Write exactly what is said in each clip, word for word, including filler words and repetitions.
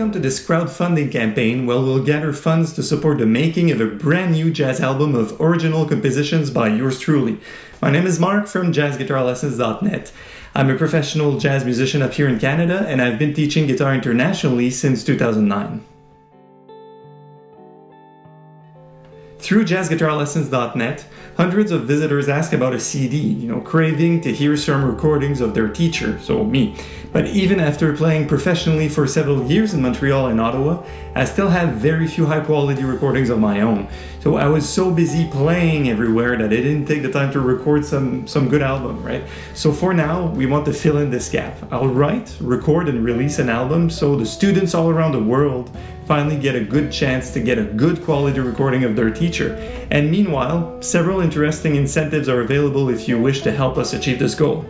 welcome to this crowdfunding campaign where we'll gather funds to support the making of a brand new jazz album of original compositions by yours truly. My name is Mark from jazz guitar lessons dot net. I'm a professional jazz musician up here in Canada, and I've been teaching guitar internationally since two thousand nine. Through jazz guitar lessons dot net, hundreds of visitors ask about a C D, you know, craving to hear some recordings of their teacher, so me. But even after playing professionally for several years in Montreal and Ottawa, I still have very few high-quality recordings of my own. So I was so busy playing everywhere that I didn't take the time to record some, some good album, right? So for now, we want to fill in this gap. I'll write, record, and release an album so the students all around the world finally get a good chance to get a good quality recording of their teacher. And meanwhile, several interesting incentives are available if you wish to help us achieve this goal.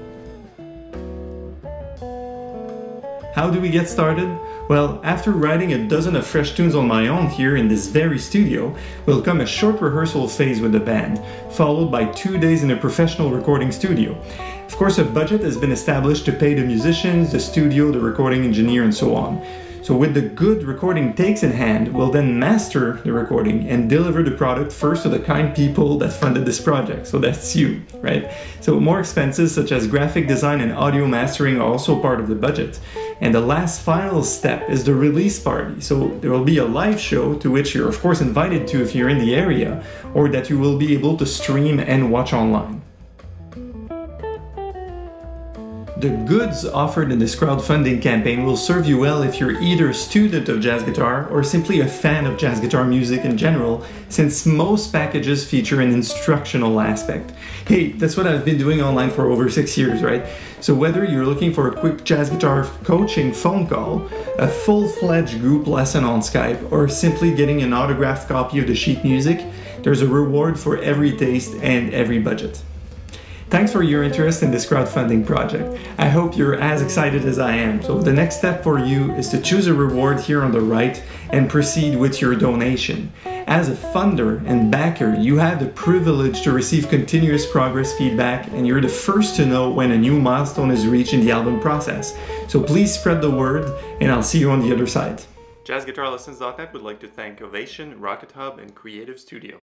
How do we get started? Well, after writing a dozen of fresh tunes on my own here in this very studio, will come a short rehearsal phase with the band, followed by two days in a professional recording studio. Of course, a budget has been established to pay the musicians, the studio, the recording engineer, and so on. So with the good recording takes in hand, we'll then master the recording and deliver the product first to the kind people that funded this project. So that's you, right? So more expenses such as graphic design and audio mastering are also part of the budget. And the last final step is the release party. So there will be a live show to which you're of course invited to if you're in the area, or that you will be able to stream and watch online. The goods offered in this crowdfunding campaign will serve you well if you're either a student of jazz guitar or simply a fan of jazz guitar music in general, since most packages feature an instructional aspect. Hey, that's what I've been doing online for over six years, right? So whether you're looking for a quick jazz guitar coaching phone call, a full-fledged group lesson on Skype, or simply getting an autographed copy of the sheet music, there's a reward for every taste and every budget. Thanks for your interest in this crowdfunding project. I hope you're as excited as I am. So the next step for you is to choose a reward here on the right and proceed with your donation. As a funder and backer, you have the privilege to receive continuous progress feedback, and you're the first to know when a new milestone is reached in the album process. So please spread the word, and I'll see you on the other side. jazz guitar lessons dot net would like to thank Ovation, RocketHub, and Creative Studio.